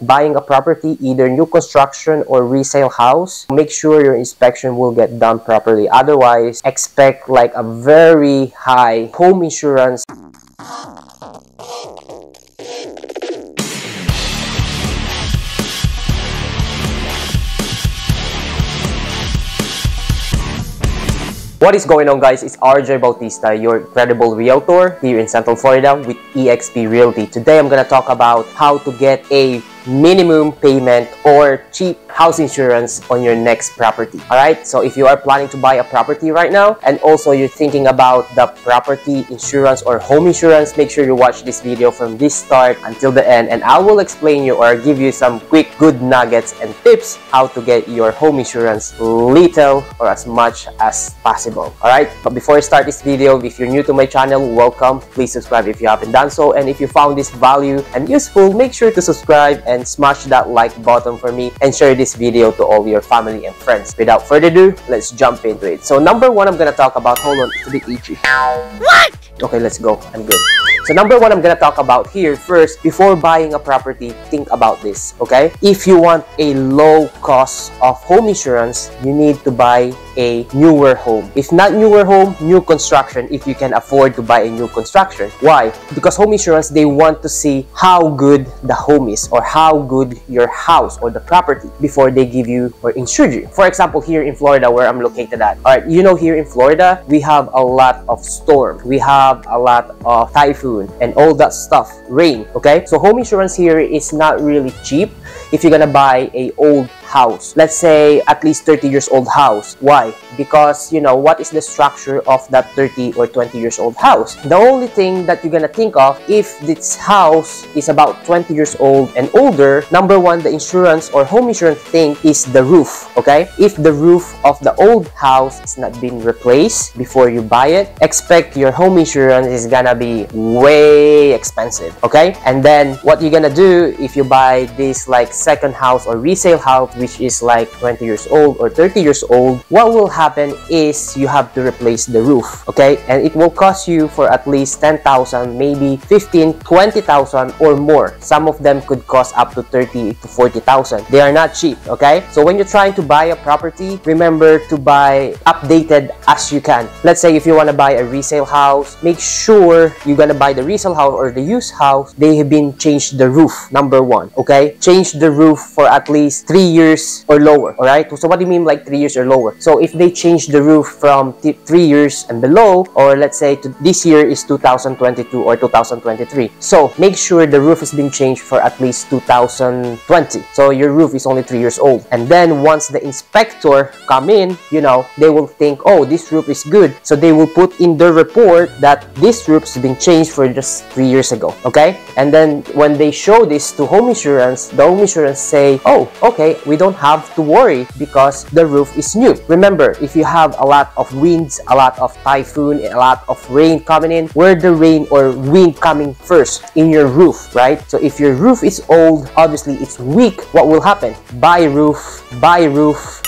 Buying a property, either new construction or resale house, make sure your inspection will get done properly. Otherwise, expect like a very high home insurance. What is going on, guys? It's RJ Bautista, your credible realtor here in Central Florida with EXP Realty. Today, I'm gonna talk about how to get a minimum payment or cheap house insurance on your next property. All right, so if you are planning to buy a property right now and also you're thinking about the property insurance or home insurance, make sure you watch this video from this start until the end, and I will explain you or give you some quick good nuggets and tips how to get your home insurance little or as much as possible. All right, but before I start this video, if you're new to my channel, welcome. Please subscribe if you haven't done so, and if you found this value and useful, make sure to subscribe and smash that like button for me and share this video to all your family and friends. Without further ado, let's jump into it. So number 1, I'm gonna talk about, hold on, it's a bit itchy. What? Okay, let's go. I'm good. So number 1, I'm gonna talk about here first, before buying a property, think about this, okay? If you want a low cost of home insurance, you need to buy a newer home. If not newer home, new construction, if you can afford to buy a new construction. Why? Because home insurance, they want to see how good the home is or how good your house or the property before they give you or insure you. For example, here in Florida where I'm located at, all right, you know, here in Florida, we have a lot of storm. We have a lot of typhoon and all that stuff, rain, okay? So home insurance here is not really cheap if you're gonna buy a old house. Let's say at least 30 years old house. Why? Because you know what is the structure of that 30 or 20 years old house. The only thing that you're gonna think of, if this house is about 20 years old and older, number 1, the insurance or home insurance thing is the roof, okay? If the roof of the old house is not being replaced before you buy it, expect your home insurance is gonna be way expensive, okay? And then what you're gonna do if you buy this like second house or resale house, which is like 20 years old or 30 years old, what will happen is you have to replace the roof, okay? And it will cost you for at least 10,000, maybe 15, 20,000 or more. Some of them could cost up to 30 to 40,000. They are not cheap, okay? So when you're trying to buy a property, remember to buy updated as you can. Let's say if you want to buy a resale house, make sure you're gonna buy the resale house or the used house, they have been changed the roof, number 1, okay? Change the roof for at least 3 years or lower. All right, so what do you mean like 3 years or lower? So if they change the roof from 3 years and below, or let's say to this year is 2022 or 2023, so make sure the roof has been changed for at least 2020, so your roof is only 3 years old. And then once the inspector come in, you know, they will think, oh, this roof is good, so they will put in the report that this roof has been changed for just 3 years ago, okay? And then when they show this to home insurance, the home insurance say, oh, okay, we don't have to worry because the roof is new. Remember, if you have a lot of winds, a lot of typhoon, a lot of rain coming in, where the rain or wind coming first? In your roof, right? So if your roof is old, obviously it's weak, what will happen? Buy roof, buy roof.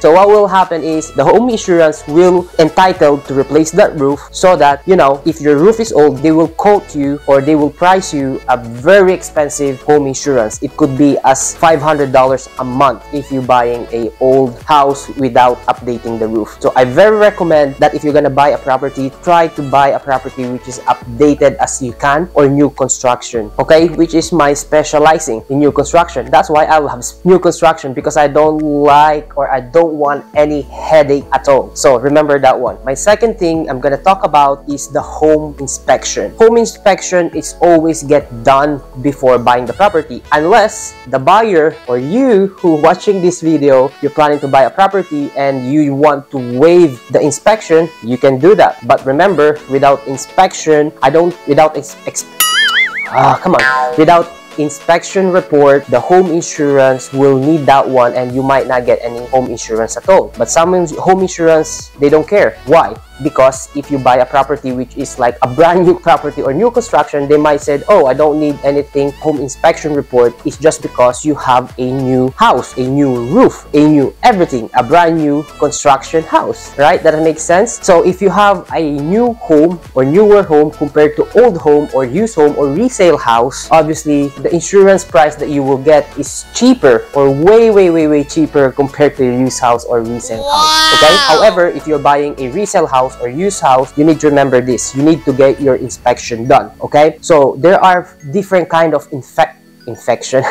So what will happen is the home insurance will entitled to replace that roof, so that, you know, if your roof is old, they will quote you or they will price you a very expensive home insurance. It could be as $500 a month if you're buying a old house without updating the roof. So I very recommend that if you're gonna buy a property, try to buy a property which is updated as you can or new construction, okay? Which is my specializing in new construction. That's why I have new construction, because I don't like or I don't want any headache at all. So remember that one. My second thing I'm gonna talk about is the home inspection. Home inspection is always get done before buying the property, unless the buyer or you who watching this video, you're planning to buy a property and you want to waive the inspection, you can do that. But remember, without inspection, without inspection report, the home insurance will need that one, and you might not get any home insurance at all. But some home insurance, they don't care. Why? because if you buy a property which is like a brand new property or new construction, they might say, oh, I don't need anything home inspection report. It's just because you have a new house, a new roof, a new everything, a brand new construction house, right? That makes sense. So if you have a new home or newer home compared to old home or used home or resale house, obviously the insurance price that you will get is cheaper or way cheaper compared to your used house or resale house. Okay, however, if you're buying a resale house or used house, you need to remember this. You need to get your inspection done. Okay, so there are different kind of inspection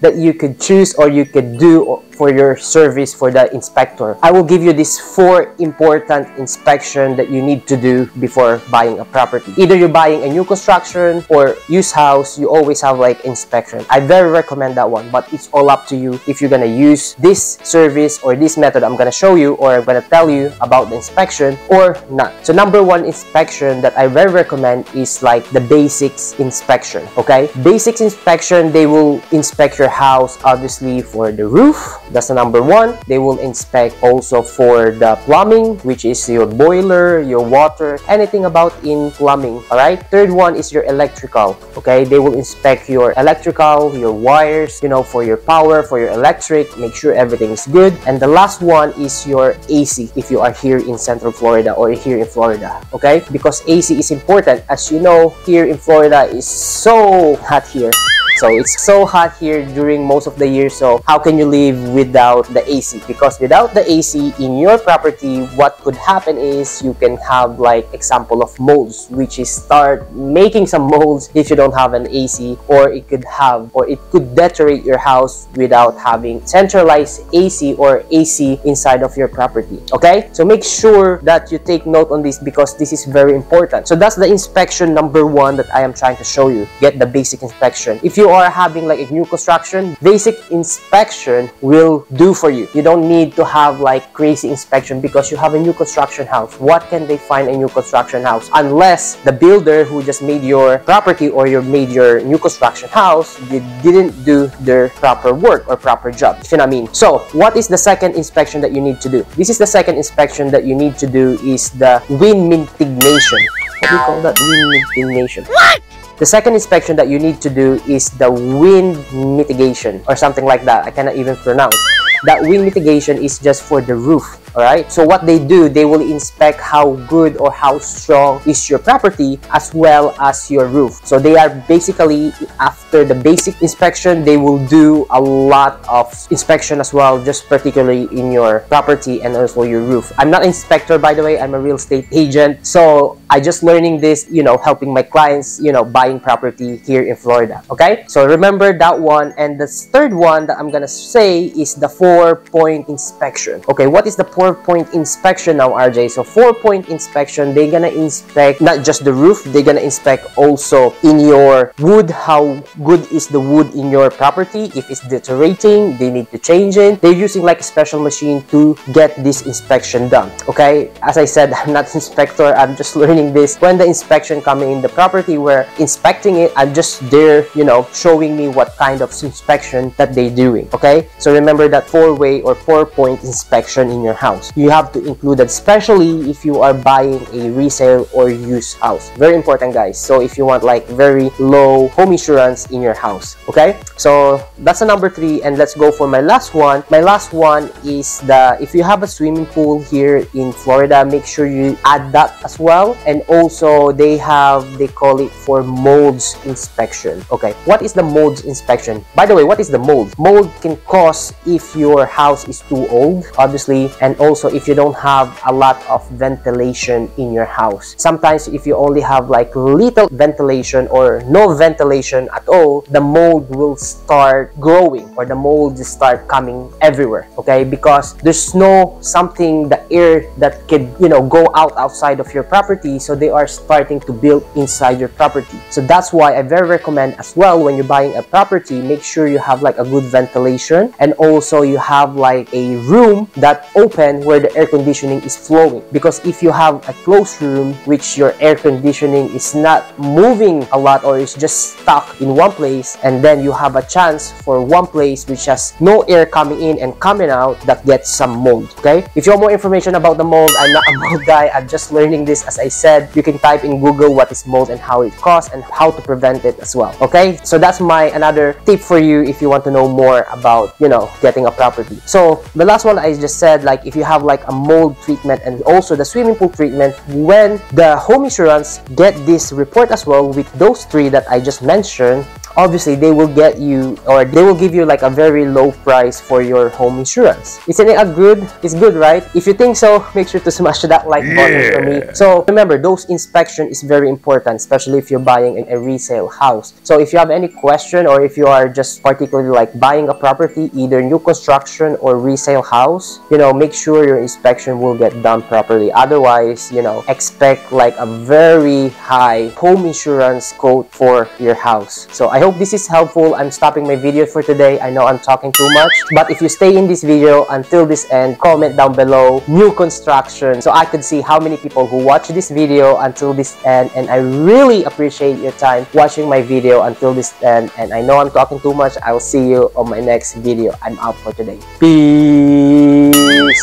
that you could choose or you could do for your service for the inspector. I will give you these 4 important inspection that you need to do before buying a property. Either you're buying a new construction or used house, you always have like inspection. I very recommend that one, but it's all up to you if you're gonna use this service or this method I'm gonna show you or I'm gonna tell you about the inspection or not. So number 1 inspection that I very recommend is like the basics inspection, okay? Basics inspection, they will inspect your house obviously for the roof. That's the number 1. They will inspect also for the plumbing, which is your boiler, your water, anything about in plumbing. All right. 3rd one is your electrical. Okay. They will inspect your electrical, your wires, you know, for your power, for your electric, make sure everything is good. And the last one is your AC if you are here in Central Florida or here in Florida. Okay. Because AC is important. As you know, here in Florida is so hot here. So it's so hot here during most of the year, so how can you live without the AC? Because without the AC in your property, what could happen is you can have like example of molds, which is start making some molds if you don't have an AC, or it could have, or it could deteriorate your house without having centralized AC or AC inside of your property. Okay, so make sure that you take note on this because this is very important. So that's the inspection number 1 that I am trying to show you. Get the basic inspection. If you are having like a new construction, basic inspection will do for you. You don't need to have like crazy inspection because you have a new construction house. What can they find a new construction house? Unless the builder who just made your property or you made your new construction house, they didn't do their proper work or proper job. You know what I mean? So what is the second inspection that you need to do? This is the second inspection that you need to do is the wind mitigation. What do you call that? Wind mitigation. What? The second inspection that you need to do is the wind mitigation or something like that. I cannot even pronounce. That wind mitigation is just for the roof. All right. So what they do, they will inspect how good or how strong is your property as well as your roof. So they are basically, after the basic inspection, they will do a lot of inspection as well, just particularly in your property and also your roof. I'm not an inspector, by the way. I'm a real estate agent. So I just learning this, you know, helping my clients, you know, buying property here in Florida. Okay. So remember that one. And the 3rd one that I'm going to say is the 4-point inspection. Okay. What is the 4-point inspection now, RJ? So 4-point inspection, they're gonna inspect not just the roof, they're gonna inspect also in your wood, how good is the wood in your property. If it's deteriorating, they need to change it. They're using like a special machine to get this inspection done. Okay, as I said, I'm not an inspector, I'm just learning this. When the inspection coming in the property, we're inspecting it, I'm just there, you know, showing me what kind of inspection that they're doing. Okay, so remember that 4-way or 4-point inspection in your house. You have to include that, especially if you are buying a resale or used house. Very important, guys. So if you want like very low home insurance in your house, okay? So that's the number 3, and let's go for my last one. My last one is the, if you have a swimming pool here in Florida, make sure you add that as well. And also they have, they call it for molds inspection. Okay, what is the molds inspection? By the way, what is the mold? Mold can cause if your house is too old, obviously, and also if you don't have a lot of ventilation in your house. Sometimes if you only have like little ventilation or no ventilation at all, the mold will start growing or the mold start coming everywhere, okay? Because there's no something, the air that could, you know, go outside of your property, so they are starting to build inside your property. So that's why I very recommend as well, when you're buying a property, make sure you have like a good ventilation and also you have like a room that opens open where the air conditioning is flowing. Because if you have a closed room which your air conditioning is not moving a lot or is just stuck in one place, and then you have a chance for one place which has no air coming in and coming out, that gets some mold. Okay, if you want more information about the mold, I'm not a mold guy, I'm just learning this. As I said, you can type in Google what is mold and how it causes and how to prevent it as well. Okay, so that's my another tip for you if you want to know more about, you know, getting a property. So the last one I just said, like if you have like a mold treatment and also the swimming pool treatment, when the home insurance get this report as well with those three that I just mentioned, obviously they will get you, or they will give you like a very low price for your home insurance. Isn't it a good? It's good, right? If you think so, make sure to smash that like button for me. So remember, those inspection is very important, especially if you're buying a resale house. So if you have any question, or if you are just particularly like buying a property, either new construction or resale house, you know, make sure your inspection will get done properly. Otherwise, you know, expect like a very high home insurance quote for your house. So I hope this is helpful. I'm stopping my video for today. I know I'm talking too much, but if you stay in this video until this end, comment down below new construction so I could see how many people who watch this video until this end. And I really appreciate your time watching my video until this end. And I know I'm talking too much. I will see you on my next video. I'm out for today. Peace.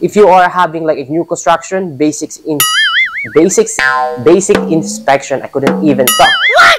If you are having like a new construction, basic inspection. I couldn't even talk. What?